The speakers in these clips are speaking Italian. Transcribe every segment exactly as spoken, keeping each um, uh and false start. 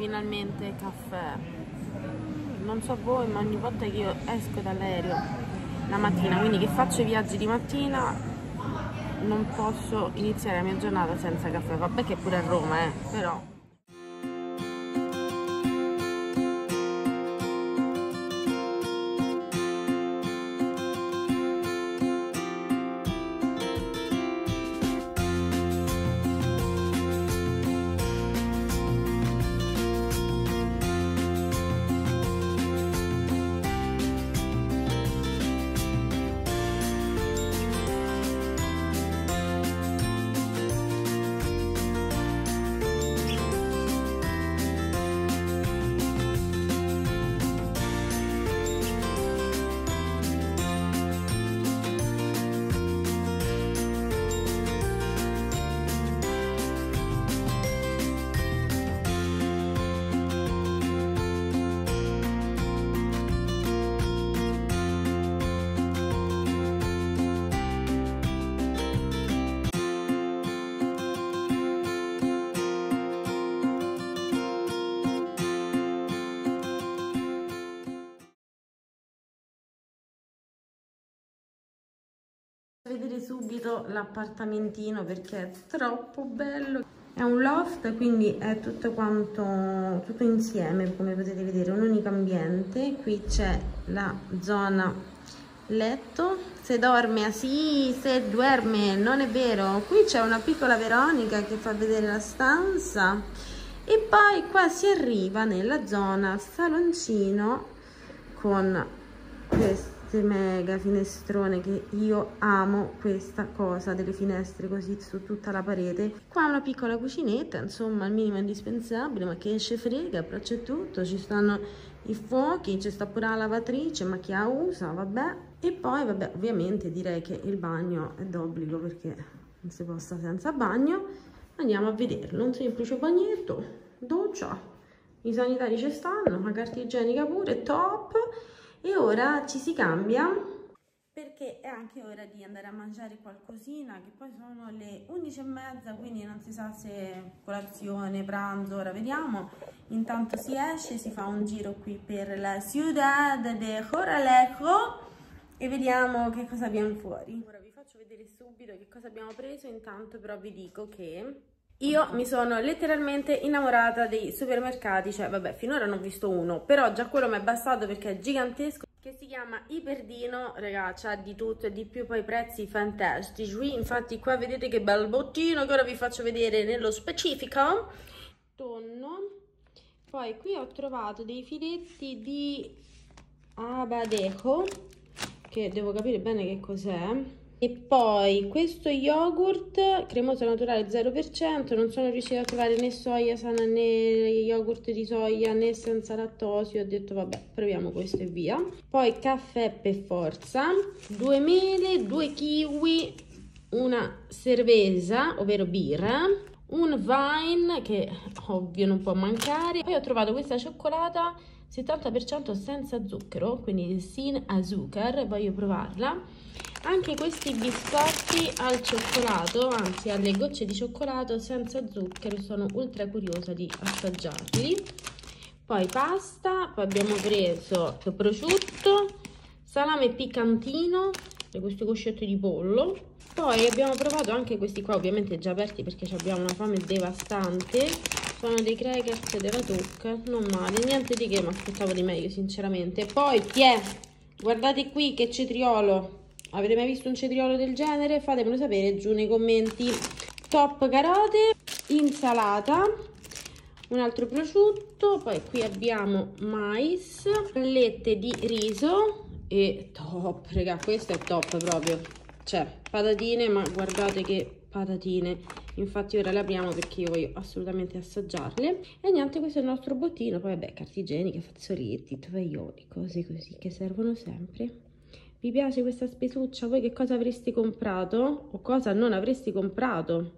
finalmente caffè. Non so voi, ma ogni volta che io esco dall'aereo la mattina, quindi che faccio i viaggi di mattina, non posso iniziare la mia giornata senza caffè. Vabbè che pure a Roma, eh, però... vedere subito l'appartamentino perché è troppo bello. È un loft, quindi è tutto quanto tutto insieme, come potete vedere, un unico ambiente. Qui c'è la zona letto, se dorme, ah sì, se duerme, non è vero. Qui c'è una piccola Veronica che fa vedere la stanza e poi qua si arriva nella zona saloncino con questo mega finestrone, che io amo questa cosa delle finestre così su tutta la parete. Qua una piccola cucinetta, insomma il minimo indispensabile, ma che esce frega, però c'è tutto, ci stanno i fuochi, ci sta pure la lavatrice, ma chi la usa, vabbè. E poi vabbè, ovviamente direi che il bagno è d'obbligo perché non si può stare senza bagno. Andiamo a vederlo, un semplice bagnetto, doccia, i sanitari ci stanno, la carta igienica pure, top. E ora ci si cambia perché è anche ora di andare a mangiare qualcosina, che poi sono le undici e mezza, quindi non si sa se colazione, pranzo, ora vediamo. Intanto si esce, si fa un giro qui per la Ciudad de Coralejo e vediamo che cosa abbiamo fuori. Ora vi faccio vedere subito che cosa abbiamo preso, intanto però vi dico che... io mi sono letteralmente innamorata dei supermercati, cioè vabbè finora non ho visto uno, però già quello mi è bastato perché è gigantesco, che si chiama Iperdino, raga, c'ha di tutto e di più, poi prezzi fantastici. Infatti qua vedete che bel bottino che ora vi faccio vedere nello specifico, tonno. Poi qui ho trovato dei filetti di Abadejo, che devo capire bene che cos'è. E poi questo yogurt cremoso naturale zero per cento, non sono riuscita a trovare né soia sana né yogurt di soia né senza lattosio, ho detto vabbè proviamo questo e via. Poi caffè per forza, due mele, due kiwi, una cerveza ovvero birra, un wine che ovvio non può mancare. Poi ho trovato questa cioccolata settanta per cento senza zucchero, quindi sin azúcar, voglio provarla. Anche questi biscotti al cioccolato, anzi alle gocce di cioccolato senza zucchero, sono ultra curiosa di assaggiarli. Poi pasta, poi abbiamo preso prosciutto, salame piccantino, questi cosciotti di pollo. Poi abbiamo provato anche questi qua, ovviamente già aperti perché abbiamo una fame devastante. Sono dei crackers della Tuc, non male, niente di che, mi aspettavo di meglio sinceramente. Poi tiè, guardate qui che cetriolo! Avete mai visto un cetriolo del genere? Fatemelo sapere giù nei commenti. Top carote, insalata, un altro prosciutto, poi qui abbiamo mais, pallette di riso e top, raga, questo è top proprio. Cioè, patatine, ma guardate che patatine. Infatti ora le apriamo perché io voglio assolutamente assaggiarle. E niente, questo è il nostro bottino. Poi vabbè, carta igienica, fazzoletti, tovaglioli, cose così che servono sempre. Vi piace questa spesuccia? Voi che cosa avreste comprato o cosa non avreste comprato?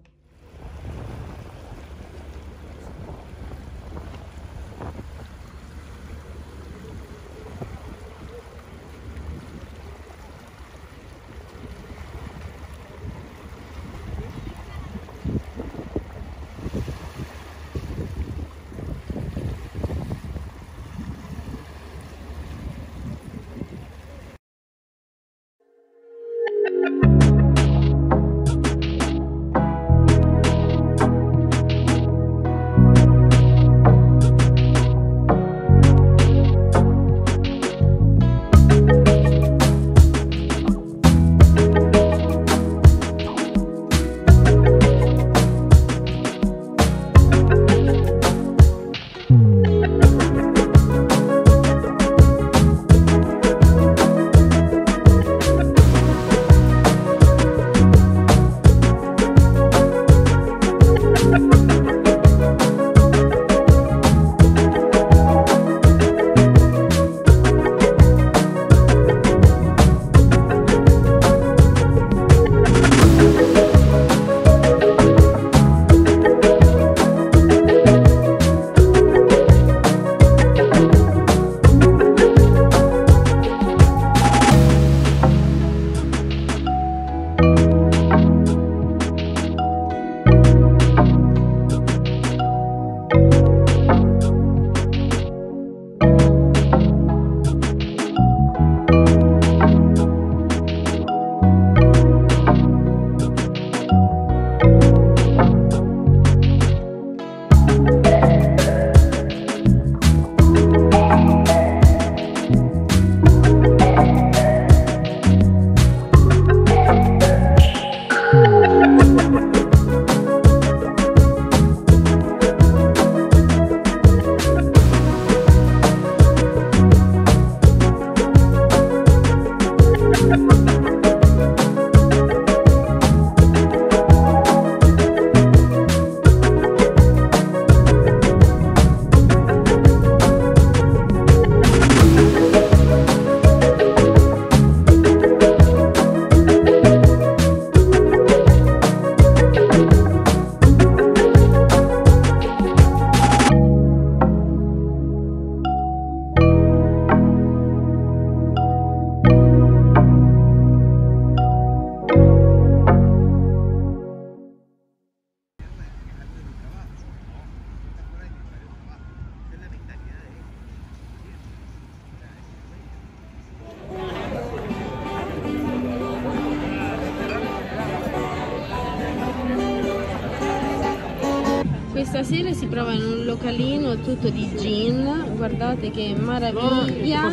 Questa sera si prova in un localino tutto di gin, guardate che meraviglia,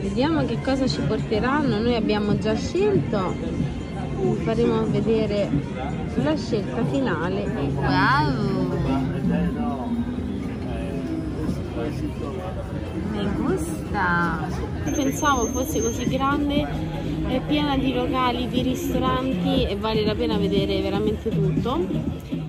vediamo che cosa ci porteranno, noi abbiamo già scelto, faremo vedere la scelta finale. Wow! Mi gusta! Pensavo fosse così grande, è piena di locali, di ristoranti e vale la pena vedere veramente tutto.